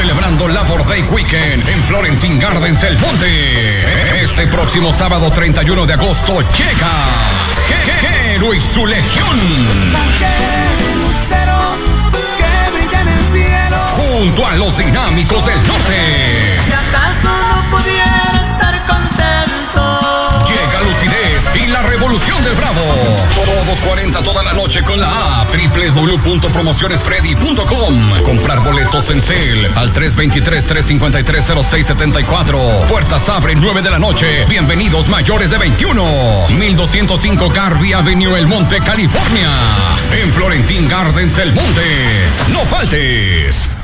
celebrando Labor Day Weekend en Florentine Gardens, El Monte. Este próximo sábado 31 de agosto llega GGero y su legión. Junto a los dinámicos del norte. Si acaso no pudiera estar contento. Llega Lucidez y la revolución del Bravo. Todos 40 toda la noche con la app www.promocionesfreddy.com. Comprar boletos en Cel al 323-353-0674. Puertas abren 9 de la noche. Bienvenidos mayores de 21. 1205 Garvey Avenue, El Monte, California. En Florentine Gardens, El Monte. No faltes.